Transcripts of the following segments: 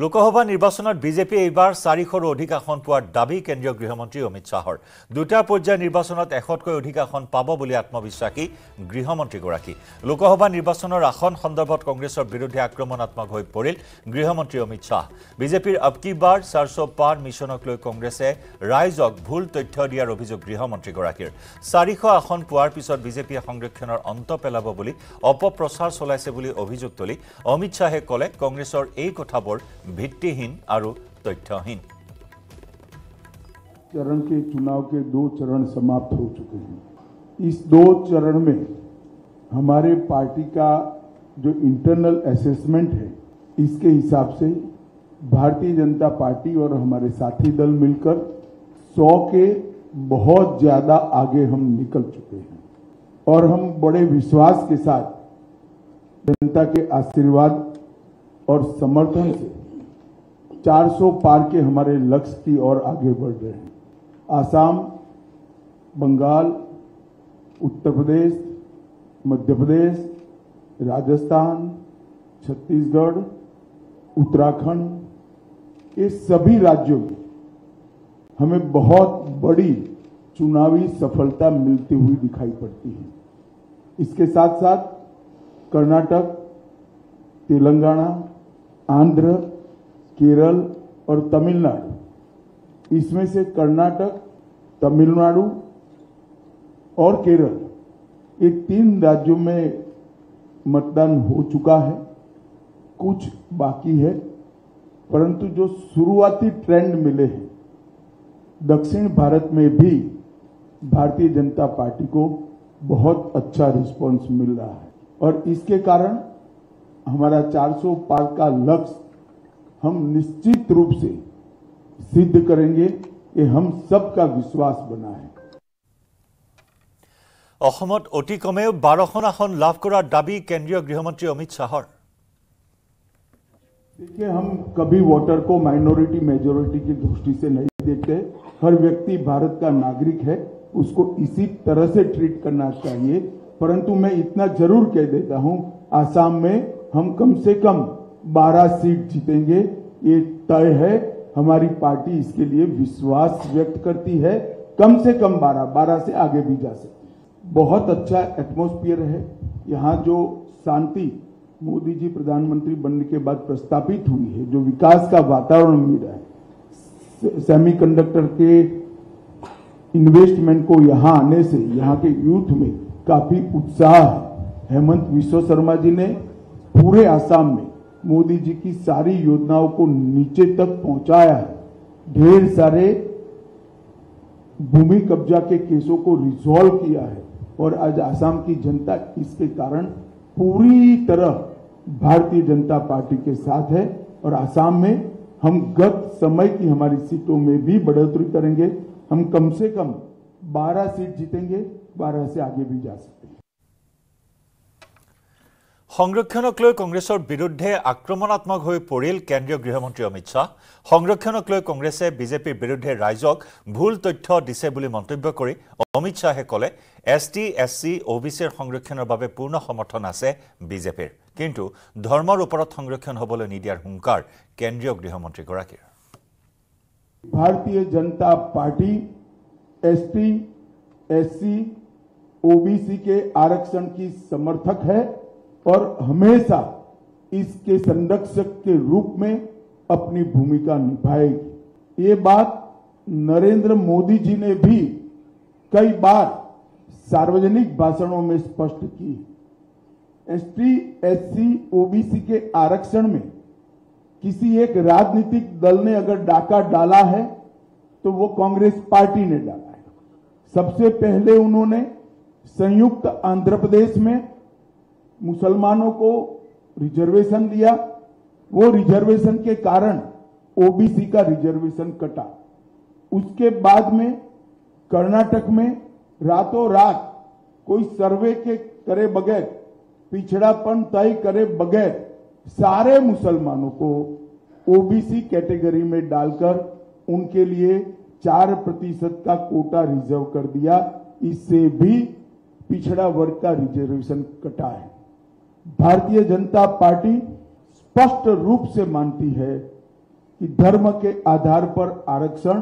लोकसभा निर्वाचन बीजेपी एबार 400 अधिक आसन पार दाबी केंद्रीय गृहमंत्री अमित शाहर दुटा पर्याय निर्वाचन 100 अधिक आसन पा आत्मविश्वासी गृहमंत्रीगढ़ लोकसभा निर्वाचन आसन सन्दर्भत कांग्रेसर विरुद्धे आक्रमणात्मक हो परिल गृहमंत्री अमित शाह बीजेपीर अब की बार 400 पार मिशनक लै कांग्रेसे रायजक भूल तथ्य दियार अभियोग गृहमंत्रीगढ़ 400 आसन पार पिছত बीजेपी संरक्षण अंत पेलाब अपप्रचार चलाइছে বুলি अभियोग तली अमित शाहे कले कांग्रेसर এই কথাবোৰ भित्तिहीन और तथ्यहीन। चरण के चुनाव के 2 चरण समाप्त हो चुके हैं। इस 2 चरण में हमारे पार्टी का जो इंटरनल असेसमेंट है, इसके हिसाब से भारतीय जनता पार्टी और हमारे साथी दल मिलकर 100 के बहुत ज्यादा आगे हम निकल चुके हैं और हम बड़े विश्वास के साथ जनता के आशीर्वाद और समर्थन से 400 पार के हमारे लक्ष्य की ओर आगे बढ़ रहे हैं। आसाम, बंगाल, उत्तर प्रदेश, मध्य प्रदेश, राजस्थान, छत्तीसगढ़, उत्तराखंड, ये सभी राज्यों में हमें बहुत बड़ी चुनावी सफलता मिलती हुई दिखाई पड़ती है। इसके साथ साथ कर्नाटक, तेलंगाना, आंध्र, केरल और तमिलनाडु, इसमें से कर्नाटक, तमिलनाडु और केरल ये 3 राज्यों में मतदान हो चुका है, कुछ बाकी है, परंतु जो शुरुआती ट्रेंड मिले हैं दक्षिण भारत में भी भारतीय जनता पार्टी को बहुत अच्छा रिस्पांस मिल रहा है और इसके कारण हमारा 400 पार का लक्ष्य हम निश्चित रूप से सिद्ध करेंगे, ये हम सबका विश्वास बना है। असमत अति कमे 12 आसन लाभ करार दाबी केंद्रीय गृहमंत्री अमित शाहर। देखिए, हम कभी वोटर को माइनॉरिटी मेजोरिटी की दृष्टि से नहीं देखते। हर व्यक्ति भारत का नागरिक है, उसको इसी तरह से ट्रीट करना चाहिए। परंतु मैं इतना जरूर कह देता हूं, आसाम में हम कम से कम 12 सीट जीतेंगे, ये तय है। हमारी पार्टी इसके लिए विश्वास व्यक्त करती है। कम से कम 12 से आगे भी जा सकती है। बहुत अच्छा एटमॉस्फियर है यहाँ। जो शांति मोदी जी प्रधानमंत्री बनने के बाद प्रस्तावित हुई है, जो विकास का वातावरण मिल रहा है, सेमीकंडक्टर के इन्वेस्टमेंट को यहाँ आने से यहाँ के यूथ में काफी उत्साह है। हेमंत बिस्वा शर्मा जी ने पूरे आसाम में मोदी जी की सारी योजनाओं को नीचे तक पहुंचाया है। ढेर सारे भूमि कब्जा के केसों को रिजॉल्व किया है और आज आसाम की जनता इसके कारण पूरी तरह भारतीय जनता पार्टी के साथ है और आसाम में हम गत समय की हमारी सीटों में भी बढ़ोतरी करेंगे। हम कम से कम 12 सीट जीतेंगे, 12 से आगे भी जा सकते हैं। সংৰক্ষণক লৈ কংগ্ৰেছৰ বিৰুদ্ধে আক্ৰমণাত্মক হৈ পৰিল কেন্দ্ৰীয় গৃহমন্ত্ৰী অমিত শাহ। সংৰক্ষণক লৈ কংগ্ৰেছে বিজেপিৰ বিৰুদ্ধে ৰাইজক ভুল তথ্য দিছে বুলি মন্তব্য কৰি অমিত শাহে কলে ST, SC, OBCৰ সংৰক্ষণৰ বাবে পূৰ্ণ সমৰ্থন আছে বিজেপিৰ, কিন্তু ধৰ্মৰ ওপৰত সংৰক্ষণ হ'বলৈ নিদিয়াৰ হুংকাৰ কেন্দ্ৰীয় গৃহমন্ত্ৰী গৰাকীৰ। Bharatiya Janata Party ST, SC, OBC के आरक्षण की समर्थक है और हमेशा इसके संरक्षक के रूप में अपनी भूमिका निभाएगी। ये बात नरेंद्र मोदी जी ने भी कई बार सार्वजनिक भाषणों में स्पष्ट की। ST, SC, OBC के आरक्षण में किसी एक राजनीतिक दल ने अगर डाका डाला है तो वो कांग्रेस पार्टी ने डाला है। सबसे पहले उन्होंने संयुक्त आंध्र प्रदेश में मुसलमानों को रिजर्वेशन दिया, वो रिजर्वेशन के कारण ओबीसी का रिजर्वेशन कटा। उसके बाद में कर्नाटक में रातों रात कोई सर्वे के करे बगैर, पिछड़ापन तय करे बगैर सारे मुसलमानों को ओबीसी कैटेगरी में डालकर उनके लिए 4% का कोटा रिजर्व कर दिया। इससे भी पिछड़ा वर्ग का रिजर्वेशन कटा है। भारतीय जनता पार्टी स्पष्ट रूप से मानती है कि धर्म के आधार पर आरक्षण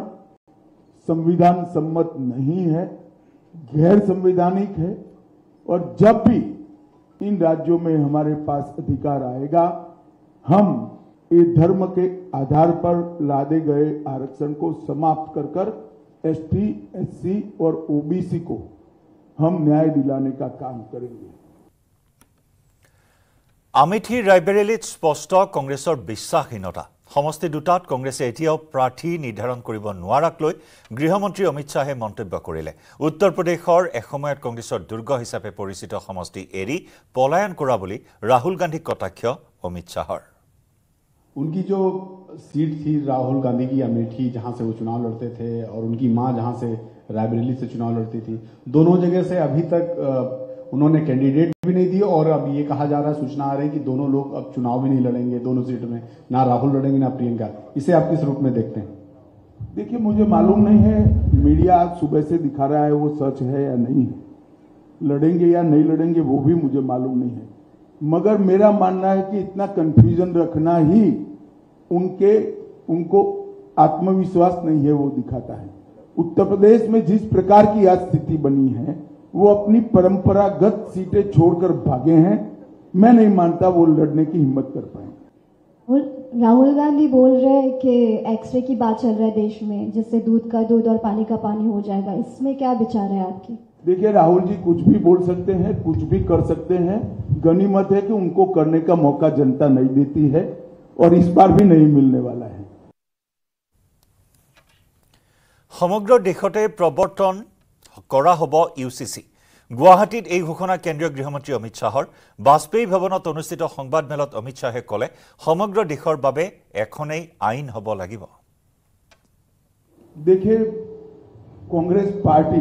संविधान सम्मत नहीं है, गैर संवैधानिक है। और जब भी इन राज्यों में हमारे पास अधिकार आएगा, हम ये धर्म के आधार पर लादे गए आरक्षण को समाप्त कर एसटी, एससी और ओबीसी को हम न्याय दिलाने का काम करेंगे। आमेठी रायबरेलीत स्पष्ट कांग्रेसर विश्वासहीनता। समस्ति दुटात कांग्रेसे एतियाओ प्रार्थी निर्धारण करिब नोवाराक लई गृहमंत्री अमित शाहे मंतव्य करिले। उत्तर प्रदेशर एसमयत कांग्रेसर दुर्ग हिसाबे परिचित समस्ति एरी पलायन करा बोली राहुल गांधी कटाक्ष अमित शाहर। उनकी जो सीट थी राहुल गांधी की अमेठी, जहां से वो चुनाव लड़ते थे, और उनकी माँ जहां से रायबरेली से चुनाव लड़ती थी, दोनों जगह से अभी तक उन्होंने कैंडिडेट भी नहीं दिए। और अब ये कहा जा रहा है, सूचना आ रही है कि दोनों लोग अब चुनाव भी नहीं लड़ेंगे, दोनों सीट में ना राहुल लड़ेंगे ना प्रियंका। इसे आप किस रूप में देखते हैं? देखिए, मुझे मालूम नहीं है मीडिया आज सुबह से दिखा रहा है वो सच है या नहीं है, लड़ेंगे या नहीं लड़ेंगे वो भी मुझे मालूम नहीं है। मगर मेरा मानना है कि इतना कंफ्यूजन रखना ही उनको आत्मविश्वास नहीं है वो दिखाता है। उत्तर प्रदेश में जिस प्रकार की आज स्थिति बनी है, वो अपनी परंपरागत सीटें छोड़कर भागे हैं। मैं नहीं मानता वो लड़ने की हिम्मत कर पाएंगे। राहुल गांधी बोल रहे हैं कि एक्सरे की बात चल रहा है देश में, जिससे दूध का दूध और पानी का पानी हो जाएगा। इसमें क्या विचार है आपकी? देखिए, राहुल जी कुछ भी बोल सकते हैं, कुछ भी कर सकते हैं। गनीमत है कि उनको करने का मौका जनता नहीं देती है, और इस बार भी नहीं मिलने वाला है। समग्र देशते प्रवर्तन करा हब UCC। गुवाहाटीत यह घोषणा केंद्रीय गृहमंत्री अमित शाहर। वाजपेयी भवनत अनुष्ठित संवाद मेलत अमित शाहे कले, समग्र देशर बारे एखनेई आईन हब लागिब। देखिए, कांग्रेस पार्टी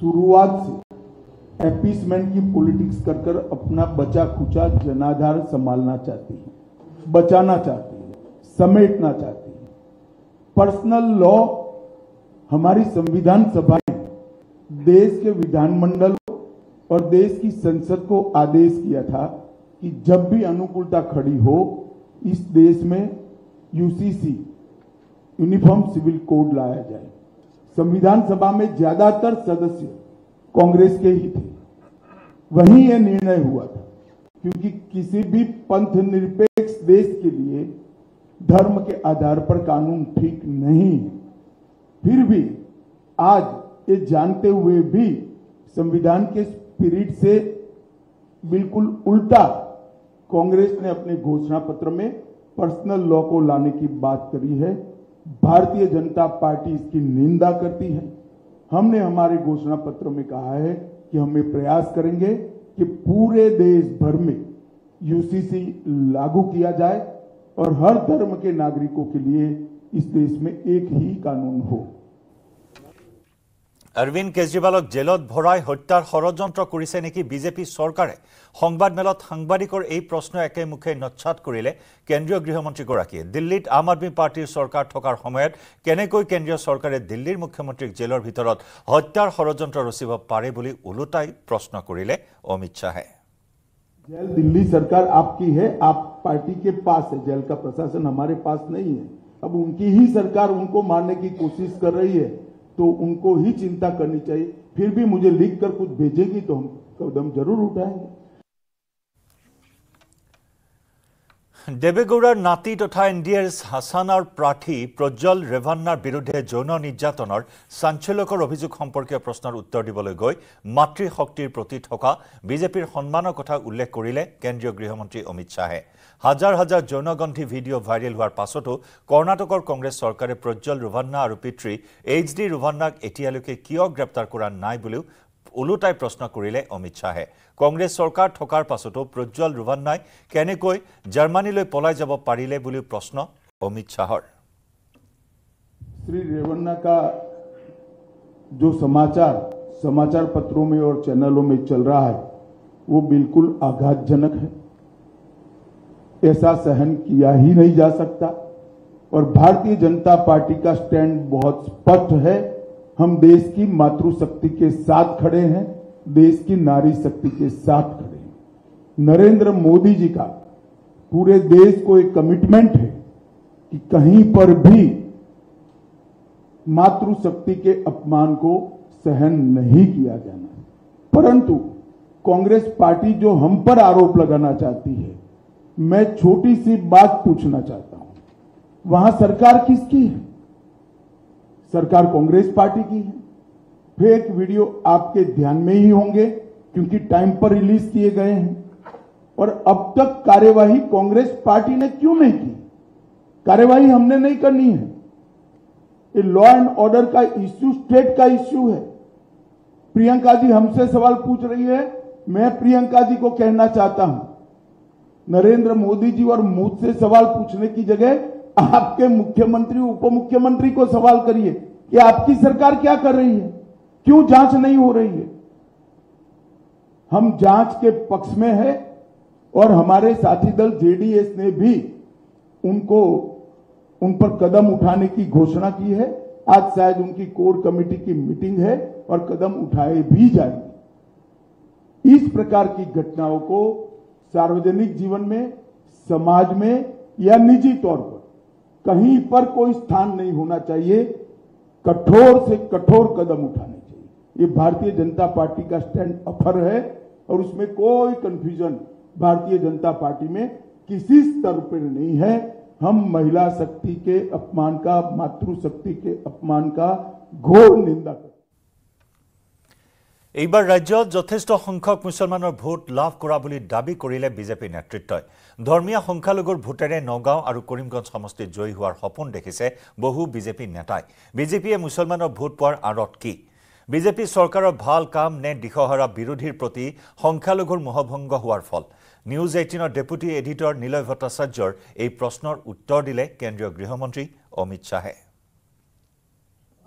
शुरुआत से एपीसमेंट की पॉलिटिक्स कर अपना बचा खुचा जनाधार संभालना चाहती है, बचाना चाहती है, समेटना चाहती है। पर्सनल लॉ हमारी संविधान सभा देश के विधानमंडल और देश की संसद को आदेश किया था कि जब भी अनुकूलता खड़ी हो, इस देश में UCC यूनिफॉर्म सिविल कोड लाया जाए। संविधान सभा में ज्यादातर सदस्य कांग्रेस के ही थे, वहीं यह निर्णय हुआ था, क्योंकि किसी भी पंथ निरपेक्ष देश के लिए धर्म के आधार पर कानून ठीक नहीं है। फिर भी आज ये जानते हुए भी संविधान के स्पिरिट से बिल्कुल उल्टा कांग्रेस ने अपने घोषणा पत्र में पर्सनल लॉ को लाने की बात करी है। भारतीय जनता पार्टी इसकी निंदा करती है। हमने हमारे घोषणा पत्र में कहा है कि हमें प्रयास करेंगे कि पूरे देश भर में UCC लागू किया जाए और हर धर्म के नागरिकों के लिए इस देश में एक ही कानून हो। अरविंद केजरीवालक जेलत भराई हत्यार षड़यंत्र करिছে নেকি বিজেপি सरकारे? संवाद मेलत सांबादिकर এই प्रश्न एके मुखे नच्छात करिले केंद्रीय गृहमंत्रीगराकीয়ে। दिल्लीत आम आदमी पार्टीर सरकार थकार समयत केनेকৈ केंद्रीय सरकारे दिल्लीर मुख्यमंत्रीक जेलर भितरत हत्यार षड़यंत्र रचिब पारे বুলি उलटाই प्रश्न करिले अमित शाहे। जेल दिल्ली सरकार आपकी है, आप पार्टी के पास है, जेल का प्रशासन हमारे पास नहीं है। अब उनकी ही सरकार उनको मारने की कोशिश कर रही है, तो उनको ही चिंता करनी चाहिए। फिर भी मुझे लिख कर कुछ भेजेगी तो हम कदम जरूर उठाएंगे। देवेगौड़ार नाती तथा NDA's हासानार प्रार्थी प्रज्वल रेवान्नार विरुद्धे यौन निर्যাতনৰ চাঞ্চল্যকৰ অভিযোগ সম্পৰ্কীয় প্ৰশ্নৰ উত্তৰ দিবলৈ গৈ মাতৃশক্তিৰ প্ৰতি থকা বিজেপিৰ সন্মানৰ কথা উল্লেখ কৰিলে কেন্দ্ৰীয় গৃহমন্ত্ৰী অমিত শাহে। হাজাৰ হাজাৰ যৌনগন্ধি ভিডিঅ' ভাইৰেল হোৱাৰ পাছতো কৰ্ণাটকৰ কংগ্ৰেছ চৰকাৰে প্ৰজ্বল ৰেভান্না আৰু পিতৃ H.D. ৰেভান্নাক এতিয়ালৈকে কিয় গ্ৰেপ্তাৰ কৰা নাই বুলিও उलुटाई प्रश्न करिले अमित शाहे। कांग्रेस सरकार थकार पाछतो प्रज्वल रेवान्नाई केनेকৈ जार्मानीলৈ पलाय যাব পাৰিলে বুলি प्रश्न अमित शाहर। श्री रेवन्ना का जो समाचार पत्रों में और चैनलों में चल रहा है वो बिल्कुल आघातजनक है। ऐसा सहन किया ही नहीं जा सकता, और भारतीय जनता पार्टी का स्टैंड बहुत स्पष्ट है। हम देश की मातृशक्ति के साथ खड़े हैं, देश की नारी शक्ति के साथ खड़े हैं। नरेंद्र मोदी जी का पूरे देश को एक कमिटमेंट है कि कहीं पर भी मातृशक्ति के अपमान को सहन नहीं किया जाना। परंतु कांग्रेस पार्टी जो हम पर आरोप लगाना चाहती है, मैं छोटी सी बात पूछना चाहता हूं, वहां सरकार किसकी है? सरकार कांग्रेस पार्टी की है। फेक वीडियो आपके ध्यान में ही होंगे क्योंकि टाइम पर रिलीज किए गए हैं, और अब तक कार्यवाही कांग्रेस पार्टी ने क्यों नहीं की? कार्यवाही हमने नहीं करनी है, ये लॉ एंड ऑर्डर का इश्यू, स्टेट का इश्यू है। प्रियंका जी हमसे सवाल पूछ रही है, मैं प्रियंका जी को कहना चाहता हूं, नरेंद्र मोदी जी और मुझसे सवाल पूछने की जगह आपके मुख्यमंत्री, उप मुख्यमंत्री को सवाल करिए कि आपकी सरकार क्या कर रही है, क्यों जांच नहीं हो रही है। हम जांच के पक्ष में है, और हमारे साथी दल जेडीएस ने भी उनको, उन पर कदम उठाने की घोषणा की है। आज शायद उनकी कोर कमेटी की मीटिंग है और कदम उठाए भी जाएंगे। इस प्रकार की घटनाओं को सार्वजनिक जीवन में, समाज में या निजी तौर पर कहीं पर कोई स्थान नहीं होना चाहिए। कठोर से कठोर कदम उठाने चाहिए। ये भारतीय जनता पार्टी का स्टैंड अपर है, और उसमें कोई कंफ्यूजन भारतीय जनता पार्टी में किसी स्तर पर नहीं है। हम महिला शक्ति के अपमान का, मातृ शक्ति के अपमान का घोर निंदा कर। এইবাৰ ৰাজ্যত যথেষ্ট সংখ্যক মুছলমানৰ ভোট লাভ কৰা বুলি দাবী কৰিলে বিজেপি নেতৃত্বই। ধৰ্মীয় সংখ্যালঘুৰ ভোটেৰে নগাঁও আৰু কৰিমগঞ্জ সমষ্টিত জয়ী হোৱাৰ সপোন দেখিছে বহু বিজেপি নেতাই। বিজেপিয়ে মুছলমানৰ ভোট পোৱাৰ আঁৰত কি? বিজেপি চৰকাৰৰ ভাল কাম নে দিশহাৰা বিৰোধীৰ প্ৰতি সংখ্যালঘুৰ মোহভংগ হোৱাৰ ফল? নিউজ 18ৰ ডেপুটি এডিটৰ নীলয় ভট্টাচাৰ্যৰ এই প্ৰশ্নৰ উত্তৰ দিলে কেন্দ্ৰীয় গৃহমন্ত্ৰী অমিত শ্বাহে।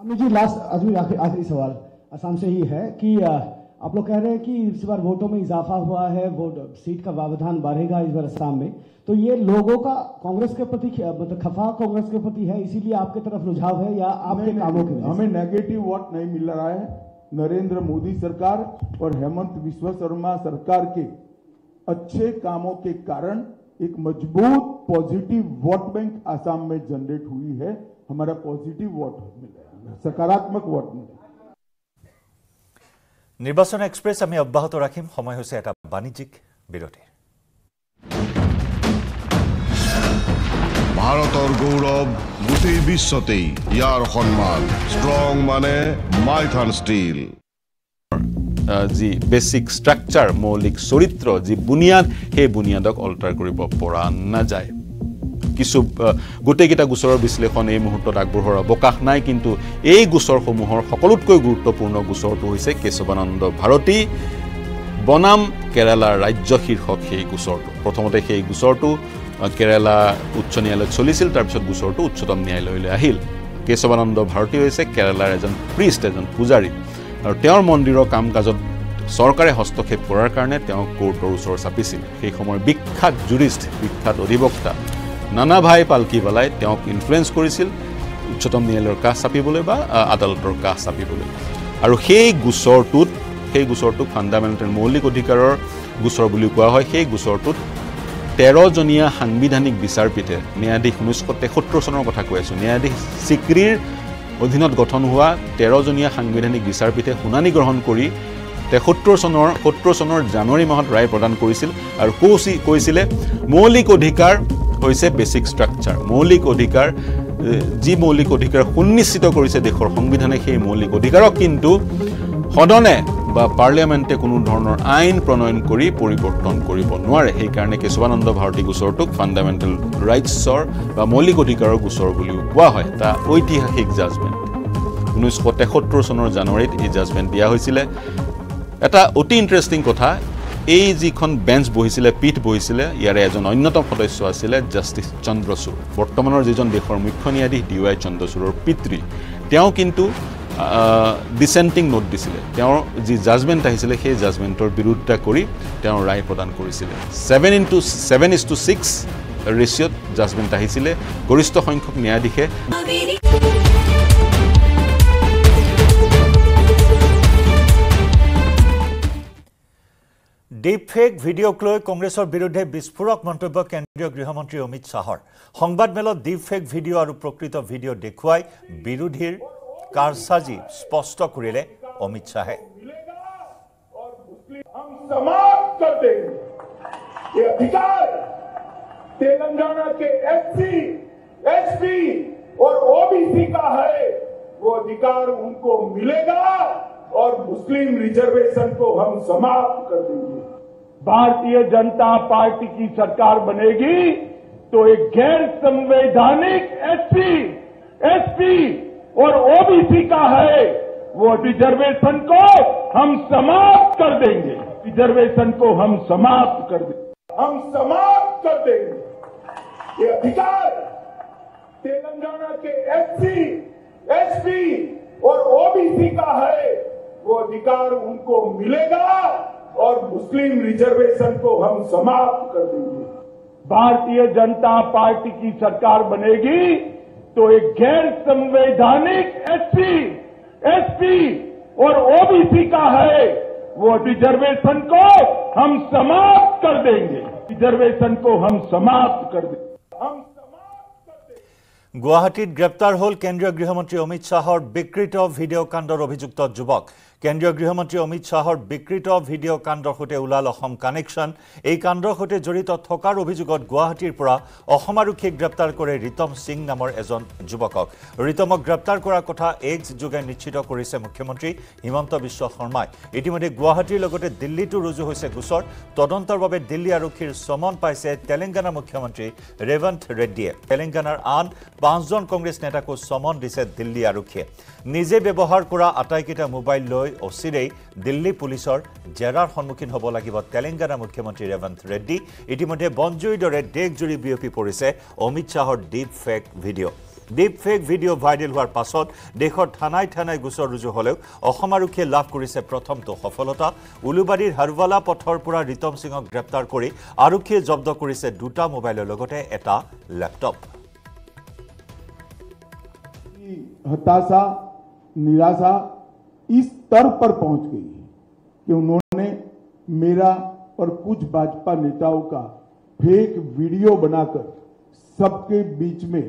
আমি যে লাস্ট আজমি सवाल असम से ही है कि आप लोग कह रहे हैं कि इस बार वोटों में इजाफा हुआ है, वोट सीट का व्यवधान बढ़ेगा इस बार असम में, तो ये लोगों का कांग्रेस के प्रति मतलब खफा कांग्रेस के प्रति है, इसीलिए आपके तरफ रुझाव है या आपके कामों के? हमें नेगेटिव वोट नहीं मिल रहा है। नरेंद्र मोदी सरकार और हेमंत बिस्वा शर्मा सरकार के अच्छे कामों के कारण एक मजबूत पॉजिटिव वोट बैंक आसाम में जनरेट हुई है। हमारा पॉजिटिव वोट मिल रहा है, सकारात्मक वोट मिल रहा है। निर्वाचन एक्सप्रेस आमी अब्याहत राखिम। समय होइसे एटा वाणिज्यिक बिरति। भारतर गौरव गोटे विश्वते यार सम्मान स्ट्रंग माने माइथन स्टील जी बेसिक स्ट्राक्चर मौलिक चरित्र जी बुनियाद हे बुनियादक अल्टार करिब परा ना जाय। কিছু গোটেইকেইটা গোচৰৰ বিশ্লেষণ এই মুহূৰ্তত আগবঢ়োৱাৰ অৱকাশ নাই, কিন্তু এই গোচৰসমূহৰ সকলোতকৈ গুৰুত্বপূৰ্ণ গোচৰটো হৈছে কেশৱানন্দ ভাৰতী বনাম কেৰালাৰ ৰাজ্য শীৰ্ষক সেই গোচৰটো। প্ৰথমতে সেই গোচৰটো কেৰালা উচ্চ ন্যায়ালয়ত চলিছিল, তাৰপিছত গোচৰটো উচ্চতম ন্যায়ালয়লৈ আহিল। কেশৱানন্দ ভাৰতী হৈছে কেৰালাৰ এজন প্ৰিষ্ট, এজন পূজাৰী, আৰু তেওঁৰ মন্দিৰৰ কাম কাজত চৰকাৰে হস্তক্ষেপ কৰাৰ কাৰণে তেওঁ কোৰ্টৰ ওচৰ চাপিছিল। সেই সময়ৰ বিখ্যাত জুৰিষ্ট, বিখ্যাত অধিবক্তা নানা ভাই পালকিবালাই তেওঁক ইনফ্লুয়েঞ্চ কৰিছিল উচ্চতম ন্যায়ালয়ৰ কাষ চাপিবলৈ বা আদালতৰ কাষ চাপিবলৈ। আৰু সেই গোচৰটোক ফাণ্ডামেণ্টেল মৌলিক অধিকাৰৰ গোচৰ বুলি কোৱা হয়। সেই গোচৰটোত 13জনীয়া সাংবিধানিক বিচাৰপীঠে ন্যায়াধীশ 1973 চনৰ কথা কৈ আছোঁ, ন্যায়াধীশ চিক্ৰীৰ অধীনত গঠন হোৱা 13জনীয়া সাংবিধানিক বিচাৰপীঠে শুনানি গ্ৰহণ কৰি 1973 চনৰ জানুৱাৰী মাহত ৰায় প্ৰদান কৰিছিল, আৰু কৈছিলে মৌলিক অধিকাৰ হৈছে বেসিক স্ট্রাকচার, মৌলিক অধিকাৰ যি মৌলিক অধিকাৰ সুনিশ্চিত কৰিছে দেশৰ সংবিধানে, সেই মৌলিক অধিকাৰক কিন্তু সদনে বা পাৰ্লিয়ামেণ্টে কোনো ধৰণৰ আইন প্ৰণয়ন কৰি পৰিৱৰ্তন কৰিব নোৱাৰে। সেইকাৰণে কেশৱানন্দ ভাৰতী গোচৰটোক ফাণ্ডামেণ্টেল ৰাইটছৰ বা মৌলিক অধিকাৰৰ গোচৰ বুলিও কোৱা হয়। এটা ঐতিহাসিক জাজমেণ্ট, 1973 চনৰ জানুৱাৰীত এই জাজমেণ্ট দিয়া হৈছিলে। এটা অতি ইণ্টাৰেষ্টিং কথা, এই যিখন বেঞ্চ বহিছিলে, পীঠ বহিছিলে, ইয়াৰে এজন অন্যতম সদস্য আছিলে জাষ্টিছ চন্দ্ৰচূড়, বৰ্তমানৰ যিজন দেশৰ মুখ্য ন্যায়াধীশ ডি ৱাই চন্দ্ৰচূড়ৰ পিতৃ। তেওঁ কিন্তু ডিচেণ্টিং নোট দিছিলে, তেওঁৰ যি জাজমেণ্ট আহিছিলে সেই জাজমেণ্টৰ বিৰোধিতা কৰি তেওঁ ৰায় প্ৰদান কৰিছিলে। 7:6 ৰেচিঅ'ত জাজমেণ্ট আহিছিলে, গৰিষ্ঠ সংখ্যক ন্যায়াধীশে ডিপফেক ভিডিওক লৈ কংগ্ৰেছৰ বিৰুদ্ধে বিস্ফোৰক মন্তব্য কেন্দ্ৰীয় গৃহমন্ত্ৰী অমিত শাহৰ সংবাদমেলত ডিপফেক ভিডিও আৰু প্ৰকৃত ভিডিও দেখুৱাই বিৰোধীৰ কাৰসাজি স্পষ্ট কৰিলে অমিত শাহে। हम समाप्त कर देंगे ये अधिकार तेलंगाना के SC, ST और OBC का है, वो अधिकार उनको मिलेगा और मुस्लिम रिजर्वेशन को हम समाप्त कर देंगे। भारतीय जनता पार्टी की सरकार बनेगी तो एक गैर संवैधानिक SC, ST और OBC का है, वो रिजर्वेशन को हम समाप्त कर देंगे। रिजर्वेशन को हम समाप्त कर देंगे, हम समाप्त कर देंगे ये अधिकार तेलंगाना के SC, ST और OBC का है, वो अधिकार उनको मिलेगा और मुस्लिम रिजर्वेशन को हम समाप्त कर देंगे। भारतीय जनता पार्टी की सरकार बनेगी तो एक गैर संवैधानिक SC, ST और OBC का है, वो रिजर्वेशन को हम समाप्त कर देंगे। रिजर्वेशन को हम समाप्त कर देंगे, हम समाप्त कर देंगे। गुवाहाटीत ग्रेप्तार हल केंद्रीय गृहमंत्री अमित शाहर विकृत भिडिओ कांडर अभियुक्त युवक। केंद्रीय गृहमंत्री अमित शाहर विकृत भिडिओ कांडर सहित ओलाल असम कानेक्शन। यह कांडर सहित जड़ित थकार अभियोगत गुवाहाटीर पर असम आरक्षीक ग्रेप्तार करे रीतम सिंह नामर एजन युवक। रीतमक ग्रेप्तार करार कथा एक्स जोगे निश्चित करिसे मुख्यमंत्री हिमंत बिश्व शर्मा। इतिमध्ये गुवाहाटीर लगते दिल्लीतो रुजु होइसे गुसर। तदंतर बारे दिल्ली आरक्षीर समन पाइसे तेलेंगाना मुख्यमंत्री रेवंत रेड्डीये। तेलेंगानार आन पांचजन कांग्रेस नेताको समन दिसे दिल्ली आरक्षीये। निजे व्यवहार करा आटाइकेटा मोबाइल लै अचिरेই दिल्ली पुलिसर जेरार सन्मुखीन हब लागिब तेलेंगाना मुख्यमंत्री रेवंत रेड्डी। इतिमध्ये बनजुई दरे देशजुरी बियपि परिছে অমিত শাহৰ ডিপ ফেক ভিডিও ভাইৰেল হোৱাৰ পাছত দেশৰ থানাই থানাই গোচৰ ৰুজু হলেও অসম আৰক্ষীয়ে লাভ কৰিছে প্ৰথমটো সফলতা। উলুবাৰীৰ হাৰৱালা পথৰ পৰা ৰীতম সিঙক গ্ৰেপ্তাৰ কৰি আৰক্ষীয়ে জব্দ কৰিছে দুটা মোবাইলৰ লগতে এটা ল্যাপটপ। হতাশা निराशा इस स्तर पर पहुंच गई है कि उन्होंने मेरा और कुछ भाजपा नेताओं का फेक वीडियो बनाकर सबके बीच में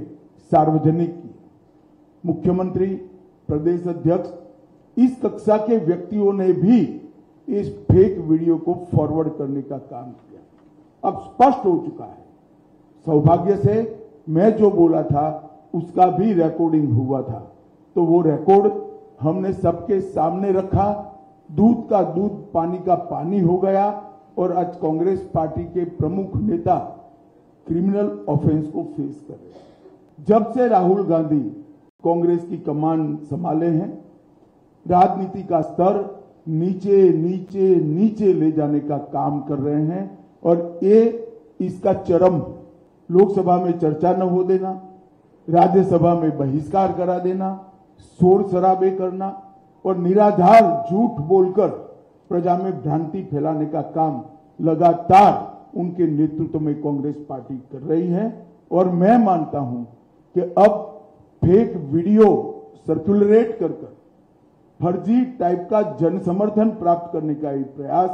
सार्वजनिक किया। मुख्यमंत्री, प्रदेश अध्यक्ष, इस कक्षा के व्यक्तियों ने भी इस फेक वीडियो को फॉरवर्ड करने का काम किया। अब स्पष्ट हो चुका है, सौभाग्य से मैं जो बोला था उसका भी रिकॉर्डिंग हुआ था, तो वो रिकॉर्ड हमने सबके सामने रखा। दूध का दूध पानी का पानी हो गया और आज कांग्रेस पार्टी के प्रमुख नेता क्रिमिनल ऑफेंस को फेस कर रहे हैं। जब से राहुल गांधी कांग्रेस की कमान संभाले हैं, राजनीति का स्तर नीचे नीचे नीचे ले जाने का काम कर रहे हैं और ये इसका चरम लोकसभा में चर्चा न हो देना, राज्यसभा में बहिष्कार करा देना, शोर शराबे करना और निराधार झूठ बोलकर प्रजा में भ्रांति फैलाने का काम लगातार उनके नेतृत्व में कांग्रेस पार्टी कर रही है। और मैं मानता हूं कि अब फेक वीडियो सर्कुलरेट कर फर्जी टाइप का जनसमर्थन प्राप्त करने का ये प्रयास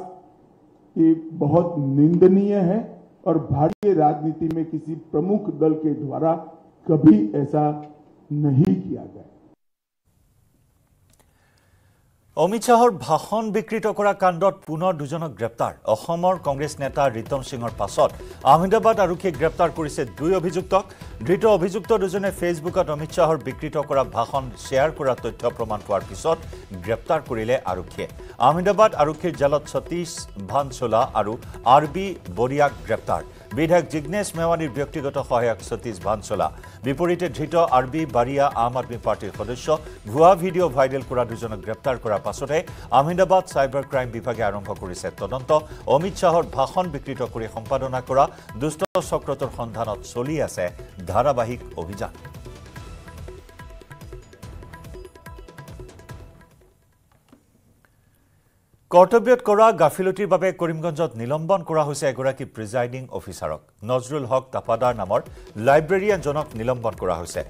ये बहुत निंदनीय है और भारतीय राजनीति में किसी प्रमुख दल के द्वारा कभी ऐसा नहीं किया गया। অমিত শাহৰ ভাষণ বিকৃত কৰা কাণ্ডত পুনৰ দুজনক গ্ৰেপ্তাৰ। অসমৰ কংগ্ৰেছ নেতা ৰীতম সিঙৰ পাছত আহমেদাবাদ আৰক্ষীয়ে গ্ৰেপ্তাৰ কৰিছে দুই অভিযুক্তক। ধৃত অভিযুক্ত দুজনে ফেচবুকত অমিত শাহৰ বিকৃত কৰা ভাষণ শ্বেয়াৰ কৰা তথ্য প্ৰমাণ পোৱাৰ পিছত গ্ৰেপ্তাৰ কৰিলে আৰক্ষীয়ে। আহমেদাবাদ আৰক্ষীৰ জালত সতীশ ভানচোলা আৰু আৰবি বৰিয়াক গ্ৰেপ্তাৰ। বিধায়ক জিগ্নেশ মেৱানীৰ ব্যক্তিগত সহায়ক সতীশ ভানচোলা। বিপৰীতে ধৃত আৰবি বাৰিয়া আম আদমি পাৰ্টিৰ সদস্য। ভুৱা ভিডিঅ' ভাইৰেল কৰা দুজনক গ্ৰেপ্তাৰ কৰা পাছতে আহমেদাবাদ সাইবার ক্রাইম বিভাগে আরম্ভ করেছে তদন্ত। অমিত শাহর ভাষণ বিকৃত করে সম্পাদনা করা দুষ্ট চক্রটোৰ সন্ধানত চলি আছে ধারাবাহিক অভিযান। कर्तव्यत करा गाफिलतिर बारे करीमगंजत निलम्बन करा होइसे एगराकी प्रिजाइडिंग अफिसारक। नजरुल हक तापादार नामर लाइब्रेरियानजनक निलम्बन करा होइसे।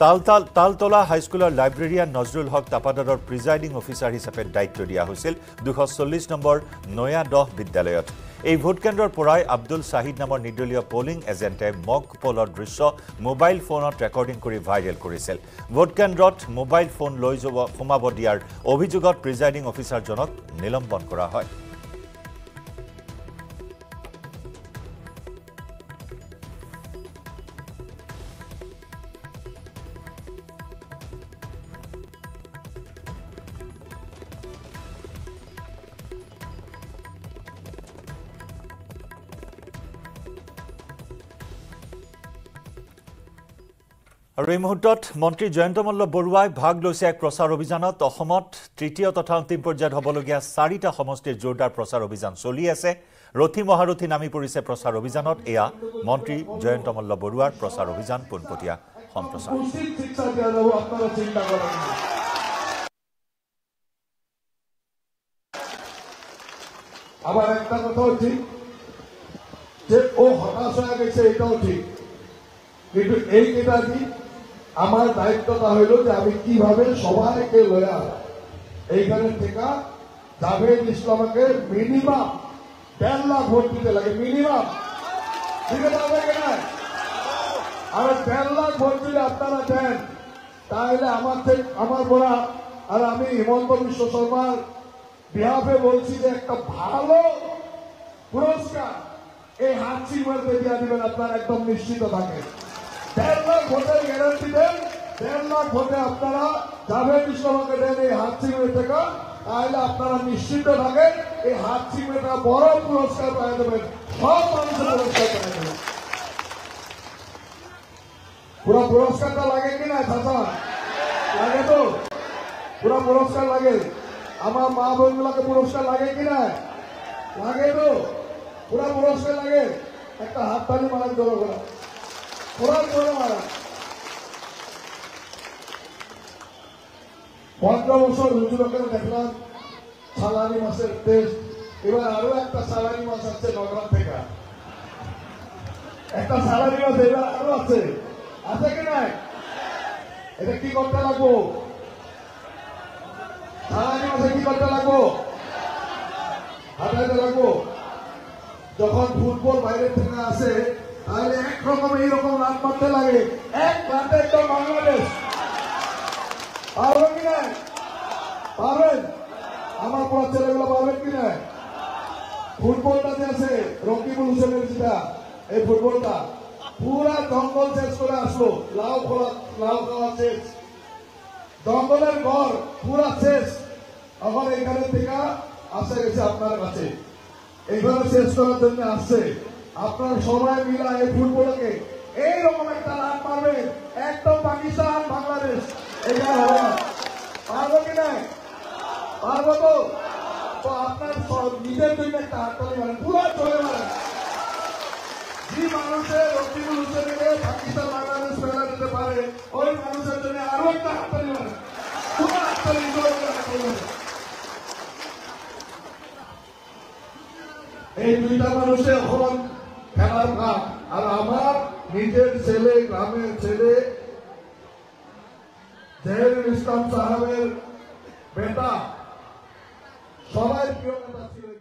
तालतला हाईस्कुलर लाइब्रेरियान नजरुल हक तापादारर प्रिजाइडिंग अफिसार हिसापे दायित्व दिया होइसिल 240 नम्बर नया दह विद्यालयत। এই ভোটকেন্দ্ৰৰ পৰাই আব্দুল শাহিদ নামৰ নিৰ্দলীয় পোলিং এজেণ্টে মক পলৰ দৃশ্য মোবাইল ফোনত ৰেকৰ্ডিং কৰি ভাইৰেল কৰিছিল। ভোটকেন্দ্ৰত মোবাইল ফোন লৈ সোমাব দিয়াৰ অভিযোগত প্ৰিজাইডিং অফিচাৰজনক নিলম্বন কৰা হয়। और यह मुहूर्त मंत्री जयंत मल्ल बरुवाई भाग लैसे एक प्रचार अभिजान तृतीय तथा अंतिम पर्यायत हबलगिया चारिटा समष्टिर जोरदार प्रचार अभियान चलि आछे। रथी महारथी नामी परिछे प्रचार अभिजान। एया मंत्री जयंत मल्ल बरुवार प्रचार अभिजान पुनपटिया सम्प्रचार। आबार एकटा कथाओ ठीक जे ओ हताश होये गेछे एटाओ ठीक किन्तु एई केटा दिन আমার দায়িত্বটা হইল যে আমি কিভাবে সবাইকে লয়া এইখানে থেকে জাভেদ ইসলামকে মিনিমাম 10 লাখ ভোট দিতে লাগে। মিনিমাম ঠিক আছে কিনা? আর 10 লাখ ভোট দিলে আপনারা দেন, তাহলে আমার বড় আর আমি হেমন্ত বিশ্ব শর্মা বিহাবে বলছি যে একটা ভালো পুরস্কার এই হাসি মারতে দিয়ে দিবেন। আপনারা একদম নিশ্চিত থাকেন। 10 लाख भोटे ग्यारंटी दें, 10 लाख भोटे अपनारा जाभेद इस्लामके दें ये हाथ छिड़े थेके, ताहले अपनारा निश्चित थाकेन ये हाथ छिड़ेटा बड़ पुरस्कार पाइ देबेन। सब मानुषेर पुरस्कार पाइ देबेन। पूरा पुरस्कारटा लागे कि ना चाचा? लागे तो पूरा पुरस्कार लागे। आमार मा बोनगुलाके पुरस्कार लागे कि ना? लागे तो पूरा पुरस्कार लागे। एकटा हातताली मारार दरकार। বছর হুজুরকে দেখলাম সালানি মাছের টেস্ট। এবার আরো একটা সালানি মাছ আসছে নগরাম থেকে, একটা সালানি মাছ এবার আরো আছে। আছে কি নাই? এটা কি করতে লাগবো? সালানি মাছে কি করতে লাগবো? হাতাইতে লাগবো। যখন ফুটবল বাইরে থেকে আসে তাহলে একরকম এইরকম রান মারতে লাগে। এক রাতে তো বাংলাদেশ পারবেন কিনা? পারবেন? আমার পড়ার ছেলেগুলো পারবেন কিনা? ফুটবলটা যে আছে রকিবুল হোসেনের, যেটা এই ফুটবলটা পুরা জঙ্গল শেষ করে আসলো। লাউ খোলা শেষ, জঙ্গলের ঘর পুরা শেষ। আবার এখানে থেকে আসে গেছে আপনার কাছে, এইভাবে শেষ করার জন্য আসছে। আপনারা সবাই মিলে এই ফুটবলকে এইরকম একটা রান মারবেন, একদম পাকিস্তান বাংলাদেশ এটা হবে। পারবো কি না? পারবো তো। তো আপনার নিজের জন্য একটা হাততালি মারেন, পুরো চলে মারেন। যে মানুষের রকিবুল হোসেনকে পাকিস্তান বাংলাদেশ ফেলা দিতে পারে ওই মানুষের জন্য আরো একটা হাততালি মারেন। পুরো হাততালি মারেন। এই দুইটা মানুষের হল খেলার কাপ। আর আমার নিজের ছেলে, গ্রামের ছেলে জহিরুল ইসলাম সাহেবের বেটা, সবাই প্রিয় নেতা ছিল।